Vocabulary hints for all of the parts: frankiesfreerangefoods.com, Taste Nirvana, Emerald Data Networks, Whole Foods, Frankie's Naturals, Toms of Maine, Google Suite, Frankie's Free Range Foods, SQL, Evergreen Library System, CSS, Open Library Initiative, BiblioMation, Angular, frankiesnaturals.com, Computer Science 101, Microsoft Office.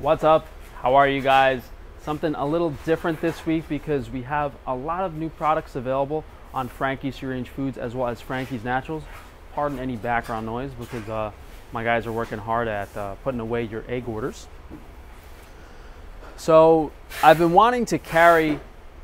What's up? How are you guys? Something a little different this week because we have a lot of new products available on Frankie's Free Range Foods as well as Frankie's Naturals. Pardon any background noise because my guys are working hard at putting away your egg orders. So I've been wanting to carry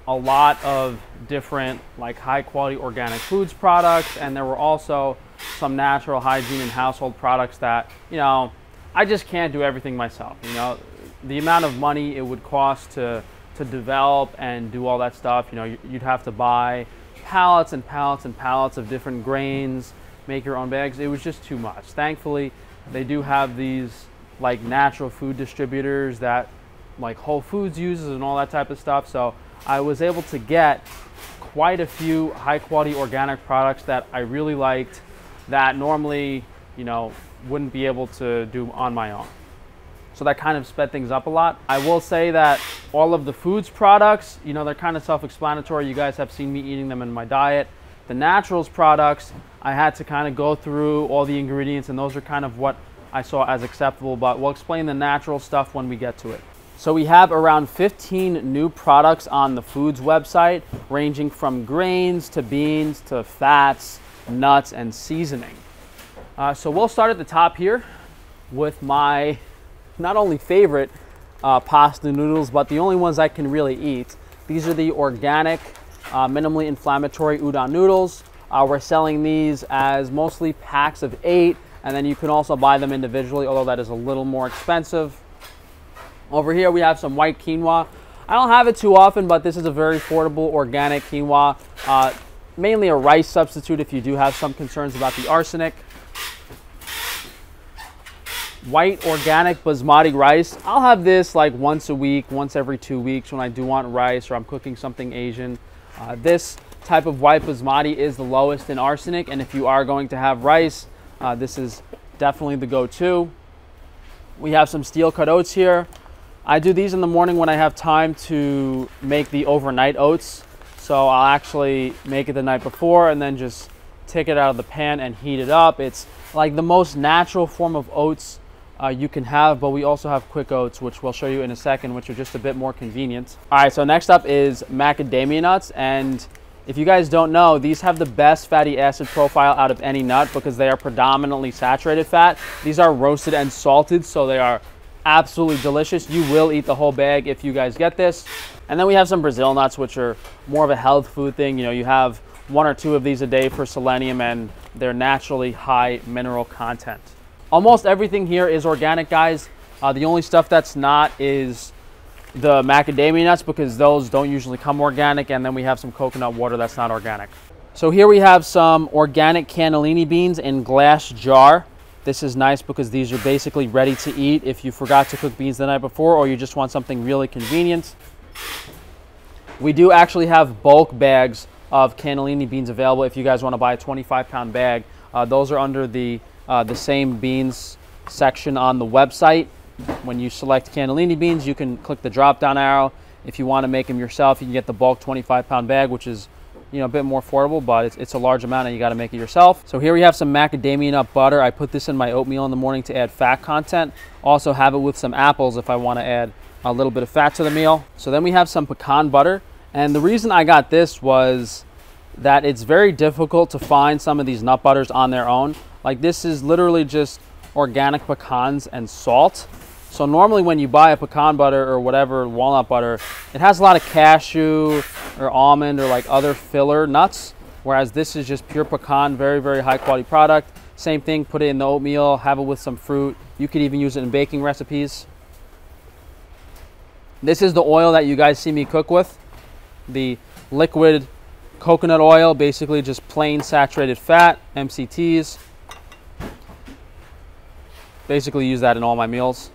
a lot of different like high quality organic foods products, and there were also some natural hygiene and household products that, you know, I just can't do everything myself. You know, the amount of money it would cost to develop and do all that stuff, you know, you'd have to buy pallets and pallets and pallets of different grains, make your own bags. It was just too much. Thankfully, they do have these like natural food distributors that like Whole Foods uses and all that type of stuff. So I was able to get quite a few high quality organic products that I really liked that normally, you know, wouldn't be able to do on my own. So that kind of sped things up a lot. I will say that all of the foods products, you know, they're kind of self-explanatory. You guys have seen me eating them in my diet. The naturals products, I had to kind of go through all the ingredients, and those are kind of what I saw as acceptable, but we'll explain the natural stuff when we get to it. So we have around 15 new products on the foods website, ranging from grains to beans to fats, nuts, and seasoning. So we'll start at the top here with my not only favorite pasta noodles, but the only ones I can really eat. These are the organic, minimally inflammatory udon noodles. We're selling these as mostly packs of 8, and then you can also buy them individually, although that is a little more expensive. Over here we have some white quinoa. I don't have it too often, but this is a very affordable organic quinoa, mainly a rice substitute if you do have some concerns about the arsenic. White organic basmati rice. I'll have this like once a week, once every 2 weeks when I do want rice or I'm cooking something Asian. This type of white basmati is the lowest in arsenic, and if you are going to have rice, this is definitely the go-to. We have some steel-cut oats here. I do these in the morning when I have time to make the overnight oats. So I'll actually make it the night before and then just take it out of the pan and heat it up. It's like the most natural form of oats you can have, but we also have quick oats, which we'll show you in a second, which are just a bit more convenient. All right, so next up is macadamia nuts. And if you guys don't know, these have the best fatty acid profile out of any nut because they are predominantly saturated fat. These are roasted and salted, so they are absolutely delicious. You will eat the whole bag if you guys get this. And then we have some Brazil nuts, which are more of a health food thing. You know, you have 1 or 2 of these a day for selenium, and they're naturally high mineral content. Almost everything here is organic, guys. The only stuff that's not is the macadamia nuts because those don't usually come organic, and then we have some coconut water that's not organic. So here we have some organic cannellini beans in glass jar. This is nice because these are basically ready to eat if you forgot to cook beans the night before or you just want something really convenient. We do actually have bulk bags of cannellini beans available if you guys want to buy a 25-pound bag. Those are under the same beans section on the website. When you select cannellini beans, you can click the drop-down arrow. If you want to make them yourself, you can get the bulk 25-pound bag, which is, you know, a bit more affordable, but it's a large amount and you got to make it yourself. So here we have some macadamia nut butter. I put this in my oatmeal in the morning to add fat content. Also have it with some apples if I want to add a little bit of fat to the meal. So then we have some pecan butter. And the reason I got this was that it's very difficult to find some of these nut butters on their own. Like, this is literally just organic pecans and salt. So normally when you buy a pecan butter or whatever, walnut butter, it has a lot of cashew or almond or like other filler nuts, whereas this is just pure pecan, very, very high quality product. Same thing, put it in the oatmeal, have it with some fruit. You could even use it in baking recipes. This is the oil that you guys see me cook with, the liquid coconut oil, basically just plain saturated fat, MCTs. Basically use that in all my meals,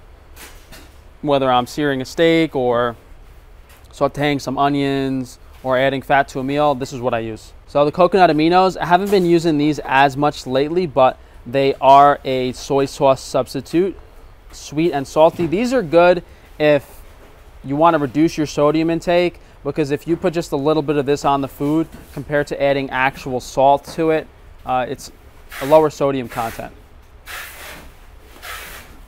whether I'm searing a steak or sauteing some onions or adding fat to a meal. This is what I use. So the coconut aminos, I haven't been using these as much lately, but they are a soy sauce substitute, sweet and salty. These are good if you want to reduce your sodium intake, because if you put just a little bit of this on the food compared to adding actual salt to it, it's a lower sodium content.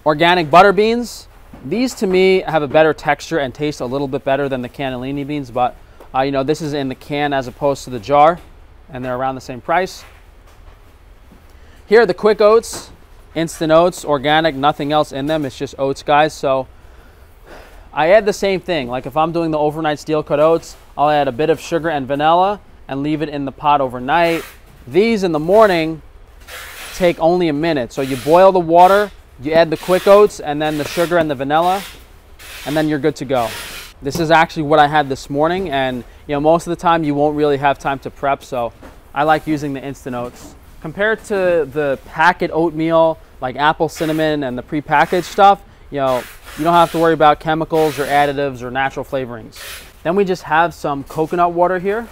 Organic butter beans. These to me have a better texture and taste a little bit better than the cannellini beans, but you know, this is in the can as opposed to the jar, and they're around the same price. Here are the quick oats, instant oats, organic, nothing else in them. It's just oats, guys. So I add the same thing. Like if I'm doing the overnight steel cut oats, I'll add a bit of sugar and vanilla and leave it in the pot overnight. These in the morning take only a minute. So you boil the water, you add the quick oats and then the sugar and the vanilla, and then you're good to go. This is actually what I had this morning, and you know, most of the time you won't really have time to prep, so I like using the instant oats. Compared to the packet oatmeal, like apple cinnamon and the prepackaged stuff, you know, you don't have to worry about chemicals or additives or natural flavorings. Then we just have some coconut water here.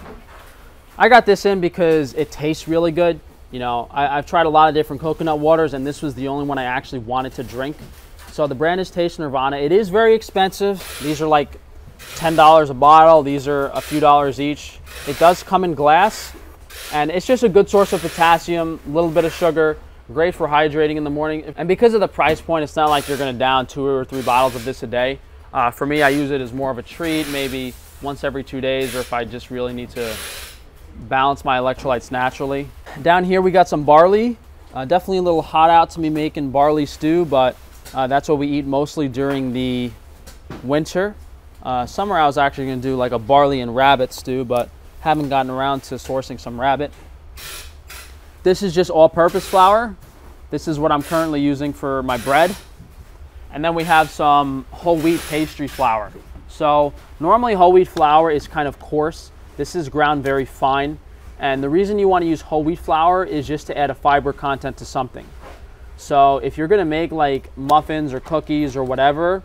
I got this in because it tastes really good. You know, I've tried a lot of different coconut waters, and this was the only one I actually wanted to drink. So the brand is Taste Nirvana. It is very expensive. These are like $10 a bottle. These are a few dollars each. It does come in glass, and it's just a good source of potassium, a little bit of sugar, great for hydrating in the morning. And because of the price point, it's not like you're going to down 2 or 3 bottles of this a day. For me, I use it as more of a treat, maybe once every 2 days, or if I just really need to balance my electrolytes naturally. Down here, we got some barley. Definitely a little hot out to me making barley stew, but that's what we eat mostly during the winter. Summer, I was actually going to do like a barley and rabbit stew, but haven't gotten around to sourcing some rabbit. This is just all-purpose flour. This is what I'm currently using for my bread. And then we have some whole wheat pastry flour. So normally whole wheat flour is kind of coarse. This is ground very fine. And the reason you want to use whole wheat flour is just to add a fiber content to something. So if you're going to make like muffins or cookies or whatever,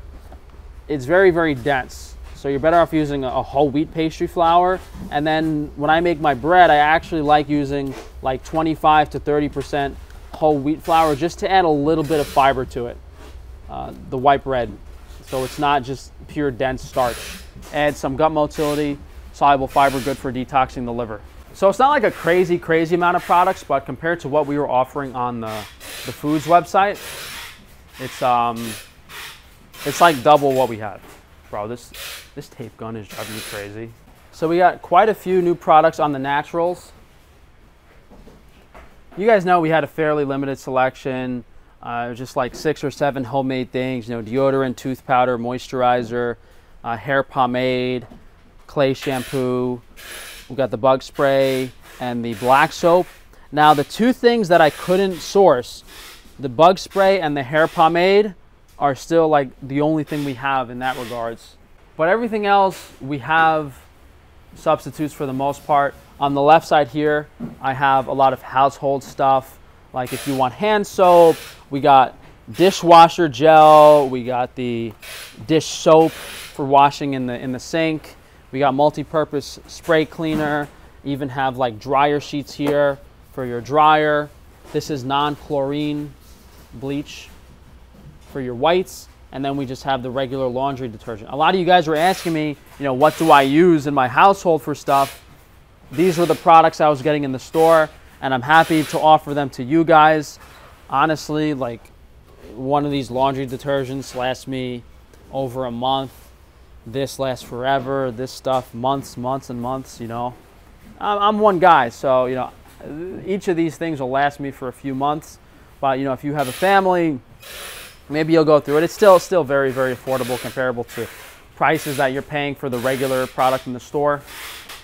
it's very, very dense. So you're better off using a whole wheat pastry flour. And then when I make my bread, I actually like using like 25 to 30% whole wheat flour just to add a little bit of fiber to it, the white bread. So it's not just pure dense starch. Add some gut motility, soluble fiber, good for detoxing the liver. So it's not like a crazy, crazy amount of products, but compared to what we were offering on the foods website, it's like double what we had. Bro, this tape gun is driving me crazy. So we got quite a few new products on the naturals. You guys know we had a fairly limited selection, just like 6 or 7 homemade things, you know, deodorant, tooth powder, moisturizer, hair pomade, clay shampoo. We got the bug spray and the black soap. Now the 2 things that I couldn't source, the bug spray and the hair pomade, are still like the only thing we have in that regards. But everything else, we have substitutes for the most part. On the left side here, I have a lot of household stuff. Like if you want hand soap, we got dishwasher gel, we got the dish soap for washing in the sink. We got multi-purpose spray cleaner, even have like dryer sheets here for your dryer. This is non-chlorine bleach for your whites, and then we just have the regular laundry detergent. A lot of you guys were asking me, you know, what do I use in my household for stuff? These were the products I was getting in the store, and I'm happy to offer them to you guys. Honestly, like one of these laundry detergents lasts me over a month. This lasts forever. This stuff months and months, you know. I'm one guy, so you know, each of these things will last me for a few months. But you know, if you have a family, maybe you'll go through it. It's still very, very affordable, comparable to prices that you're paying for the regular product in the store.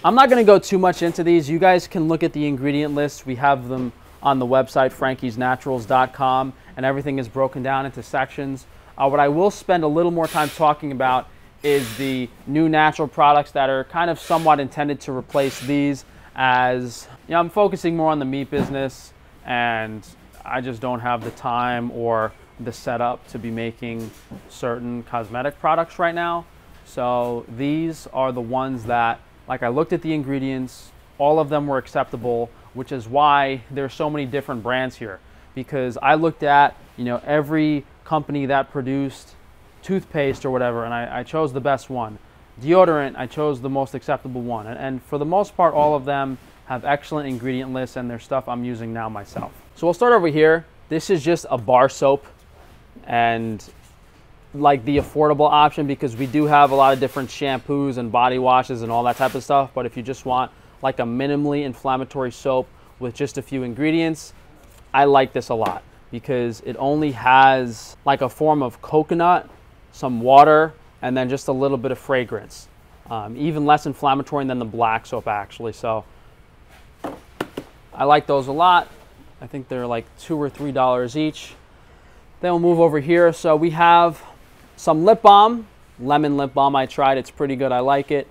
I'm not going to go too much into these. You guys can look at the ingredient list. We have them on the website, frankiesnaturals.com, and everything is broken down into sections. What I will spend a little more time talking about is the new natural products that are kind of somewhat intended to replace these, as you know, I'm focusing more on the meat business, and I just don't have the time or the setup to be making certain cosmetic products right now. So these are the ones that, like, I looked at the ingredients, all of them were acceptable, which is why there's so many different brands here, because I looked at, you know, every company that produced toothpaste or whatever, and I chose the best one. Deodorant, I chose the most acceptable one, and for the most part all of them have excellent ingredient lists, and they're stuff I'm using now myself. So we'll start over here. This is just a bar soap, and like the affordable option, because we do have a lot of different shampoos and body washes and all that type of stuff. But if you just want like a minimally inflammatory soap with just a few ingredients, I like this a lot because it only has like a form of coconut, some water, and then just a little bit of fragrance. Even less inflammatory than the black soap actually. So I like those a lot. I think they're like $2 or $3 each. Then we'll move over here. So we have some lip balm, lemon lip balm. I tried, it's pretty good, I like it.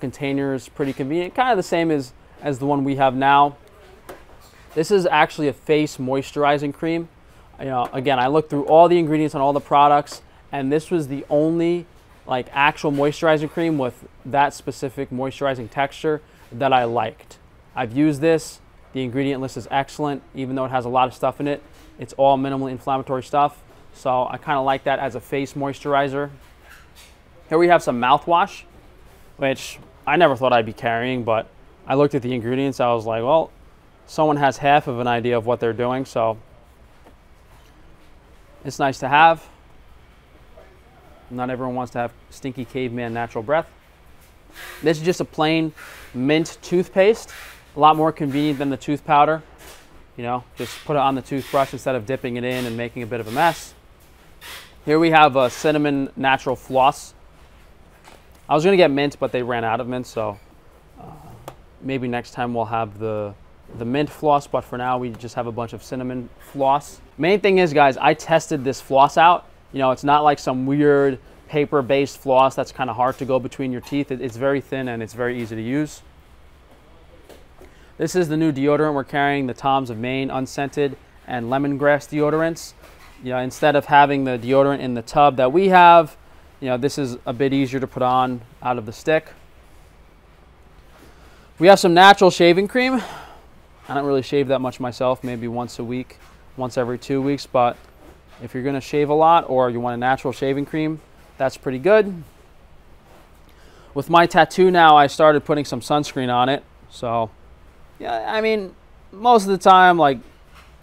Container is pretty convenient, kind of the same as the one we have now. This is actually a face moisturizing cream. You know, again, I looked through all the ingredients on all the products, and this was the only like actual moisturizing cream with that specific moisturizing texture that I liked. I've used this. The ingredient list is excellent, even though it has a lot of stuff in it. It's all minimally inflammatory stuff. So I kind of like that as a face moisturizer. Here we have some mouthwash, which I never thought I'd be carrying, but I looked at the ingredients. I was like, well, someone has half of an idea of what they're doing. So it's nice to have. Not everyone wants to have stinky caveman natural breath. This is just a plain mint toothpaste. A lot more convenient than the tooth powder. You know, just put it on the toothbrush instead of dipping it in and making a bit of a mess. Here we have a cinnamon natural floss. I was gonna get mint, but they ran out of mint, so maybe next time we'll have the mint floss, but for now we just have a bunch of cinnamon floss. Main thing is, guys, I tested this floss out. You know, it's not like some weird paper-based floss that's kind of hard to go between your teeth. It's very thin and it's very easy to use. This is the new deodorant we're carrying, the Toms of Maine unscented and lemongrass deodorants. You know, instead of having the deodorant in the tub that we have, you know, this is a bit easier to put on out of the stick. We have some natural shaving cream. I don't really shave that much myself, maybe once a week, once every 2 weeks, but if you're gonna shave a lot or you want a natural shaving cream, that's pretty good. With my tattoo now, I started putting some sunscreen on it, so. Yeah, I mean, most of the time, like,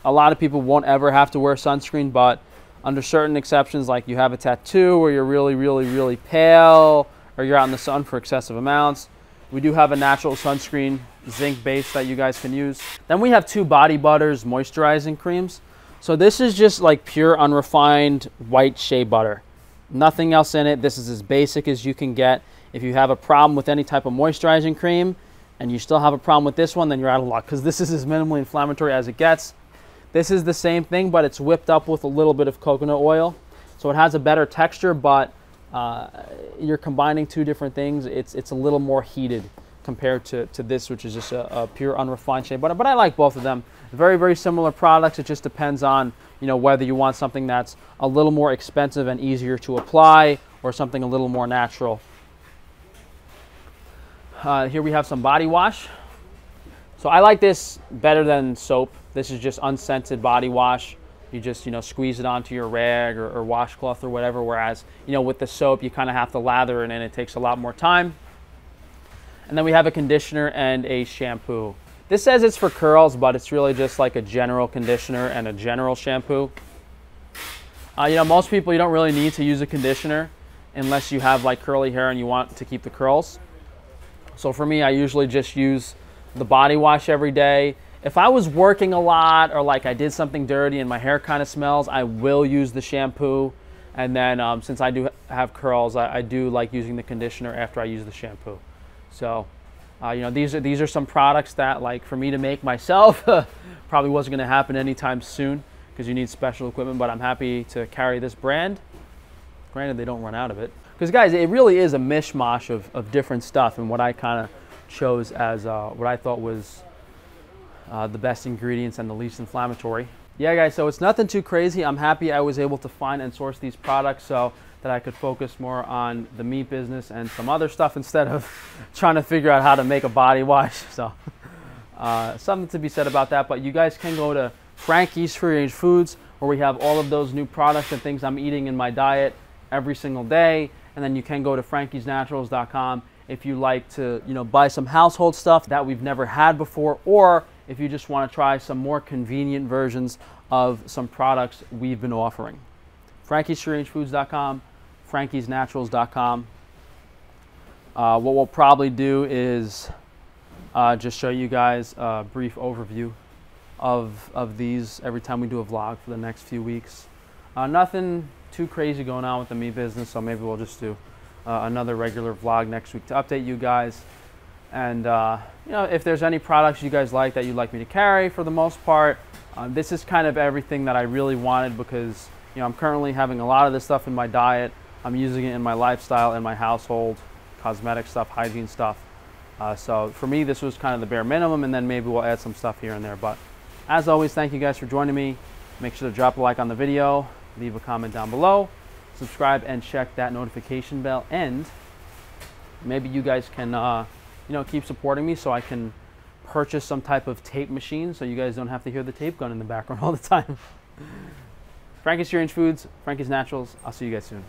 a lot of people won't ever have to wear sunscreen, but under certain exceptions, like you have a tattoo or you're really, really, really pale or you're out in the sun for excessive amounts, we do have a natural sunscreen, zinc-based, that you guys can use. Then we have two body butters, moisturizing creams. So this is just like pure unrefined white shea butter. Nothing else in it. This is as basic as you can get. If you have a problem with any type of moisturizing cream, and you still have a problem with this one, then you're out of luck, because this is as minimally inflammatory as it gets. This is the same thing, but it's whipped up with a little bit of coconut oil. So it has a better texture, but you're combining two different things. It's a little more heated compared to this, which is just a pure unrefined shea butter. But I like both of them. Very, very similar products. It just depends on, you know, whether you want something that's a little more expensive and easier to apply or something a little more natural. Here we have some body wash. So I like this better than soap. This is just unscented body wash. You just, you know, squeeze it onto your rag or washcloth or whatever, whereas, you know, with the soap, you kind of have to lather it and it takes a lot more time. And then we have a conditioner and a shampoo. This says it's for curls, but it's really just like a general conditioner and a general shampoo. You know, most people, you don't really need to use a conditioner unless you have like curly hair and you want to keep the curls. So for me, I usually just use the body wash every day. If I was working a lot or like I did something dirty and my hair kind of smells, I will use the shampoo. And then since I do have curls, I do like using the conditioner after I use the shampoo. So, you know, these are some products that, like, for me to make myself probably wasn't going to happen anytime soon because you need special equipment, but I'm happy to carry this brand. Granted, they don't run out of it. Because, guys, it really is a mishmash of different stuff, and what I kind of chose as what I thought was the best ingredients and the least inflammatory. Yeah, guys, so it's nothing too crazy. I'm happy I was able to find and source these products so that I could focus more on the meat business and some other stuff instead of trying to figure out how to make a body wash. So something to be said about that, but you guys can go to Frankie's Free Range Foods, where we have all of those new products and things I'm eating in my diet every single day. And then you can go to frankiesnaturals.com if you like to, you know, buy some household stuff that we've never had before, or if you just want to try some more convenient versions of some products we've been offering. frankiesfreerangefoods.com. frankiesnaturals.com. What we'll probably do is just show you guys a brief overview of these every time we do a vlog for the next few weeks. Nothing too crazy going on with the meat business, so maybe we'll just do another regular vlog next week to update you guys. And you know, if there's any products you guys like that you'd like me to carry, for the most part, this is kind of everything that I really wanted, because you know, I'm currently having a lot of this stuff in my diet. I'm using it in my lifestyle, in my household, cosmetic stuff, hygiene stuff. So for me, this was kind of the bare minimum, and then maybe we'll add some stuff here and there. But as always, thank you guys for joining me. Make sure to drop a like on the video, leave a comment down below, subscribe, and check that notification bell. And maybe you guys can you know, keep supporting me so I can purchase some type of tape machine so you guys don't have to hear the tape gun in the background all the time. Frankie's Free Range Foods, Frankie's Naturals. I'll see you guys soon.